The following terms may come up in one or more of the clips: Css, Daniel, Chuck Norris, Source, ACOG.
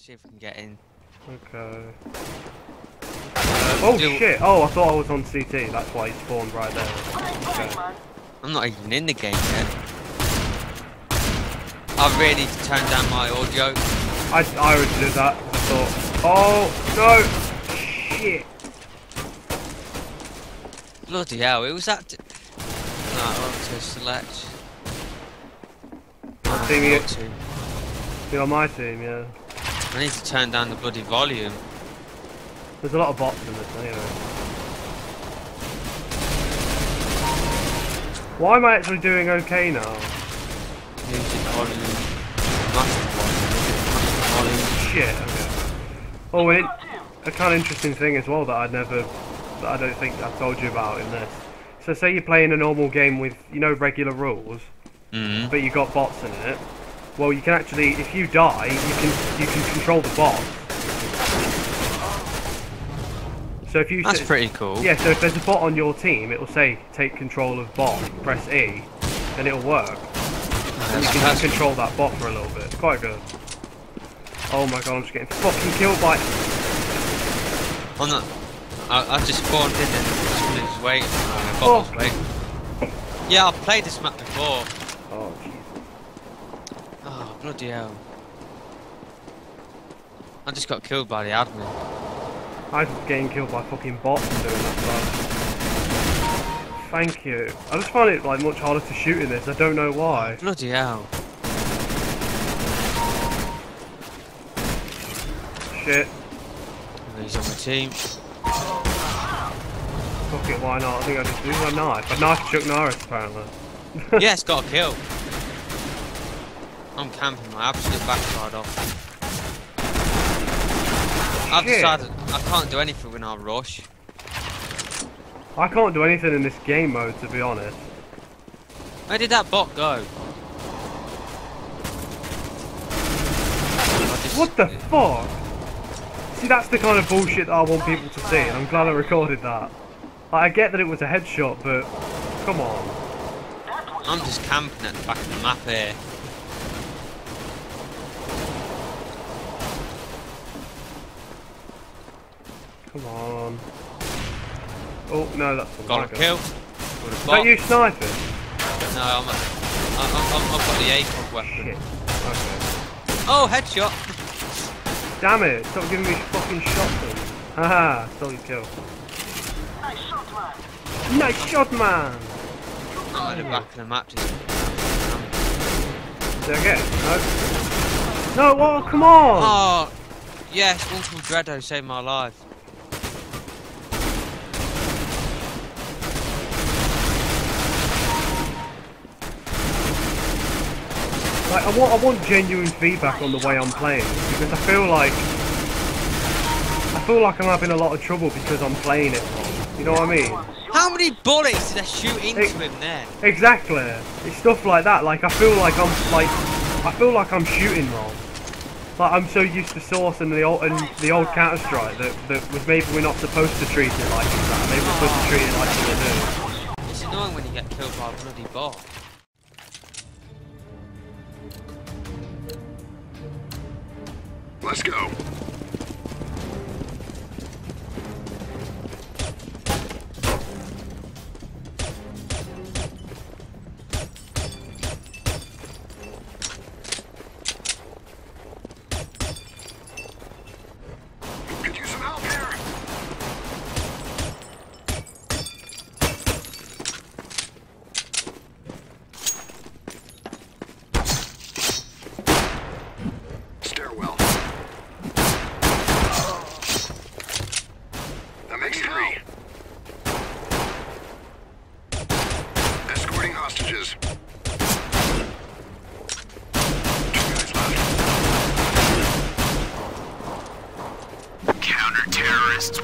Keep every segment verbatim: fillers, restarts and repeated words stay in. See if we can get in. Okay. Um, oh do... shit! Oh, I thought I was on C T. That's why he spawned right there. Okay. I'm not even in the game yet. I really need to turn down my audio. I I already did that. I thought. Oh no! Shit! Bloody hell! It was that. No, I want to select. My team, you. To. You're on my team, yeah. I need to turn down the bloody volume. There's a lot of bots in this anyway. Why am I actually doing okay now? Music volume. Master volume. Master volume. Shit, okay. Oh, it, a kind of interesting thing as well that I'd never, that I don't think I've told you about in this. So say you're playing a normal game with, you know, regular rules, mm-hmm. but you've got bots in it. Well, you can actually, if you die, you can you can control the bot. So if you that's pretty cool. Yeah. So if there's a bot on your team, it will say take control of bot, press E, and it'll work. Yeah, and you can just control that bot for a little bit. It's quite good. Oh my god, I'm just getting fucking killed by. Oh no! I, I just spawned in and just waiting. My bot was waiting. Yeah, I've played this map before. Oh. Geez. Oh, bloody hell. I just got killed by the admin. I was getting killed by fucking bots and doing that stuff. Thank you. I just find it like much harder to shoot in this, I don't know why. Bloody hell. Shit. He's on my team. Fuck it, why not? I think I just use my knife. A knife Chuck Norris apparently. Yeah, it's got a kill. I'm camping my absolute backside off. I've decided I can't do anything when I rush. I can't do anything in this game mode, to be honest. Where did that bot go? Just, what the it, fuck? See, that's the kind of bullshit that I want people to see, and I'm glad I recorded that. Like, I get that it was a headshot, but come on. I'm just camping at the back of the map here. Come on. Oh, no, that's the got a kill. Is that you sniping? No, I'm a, I, I, I've got the ACOG weapon. Shit. Okay. Oh, headshot! Damn it, stop giving me fucking shotgun. Haha, stole your kill. Nice shot, man! Nice shot, man! I'm at the back of the map. Did I get it? No. No, oh, come on! Oh, yes, Uncle Dredo saved my life. Like, I want, I want genuine feedback on the way I'm playing, because I feel like I feel like I'm having a lot of trouble because I'm playing it wrong. You know what I mean? How many bullets did I shoot into it, him there? Exactly. It's stuff like that. Like I feel like I'm like I feel like I'm shooting wrong. Like I'm so used to Source and the old and the old Counter-Strike that that was maybe we're not supposed to treat it like that. Maybe we're supposed to treat it like we do. It's annoying when you get killed by a bloody bot. Let's go.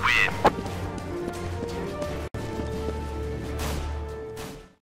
Win.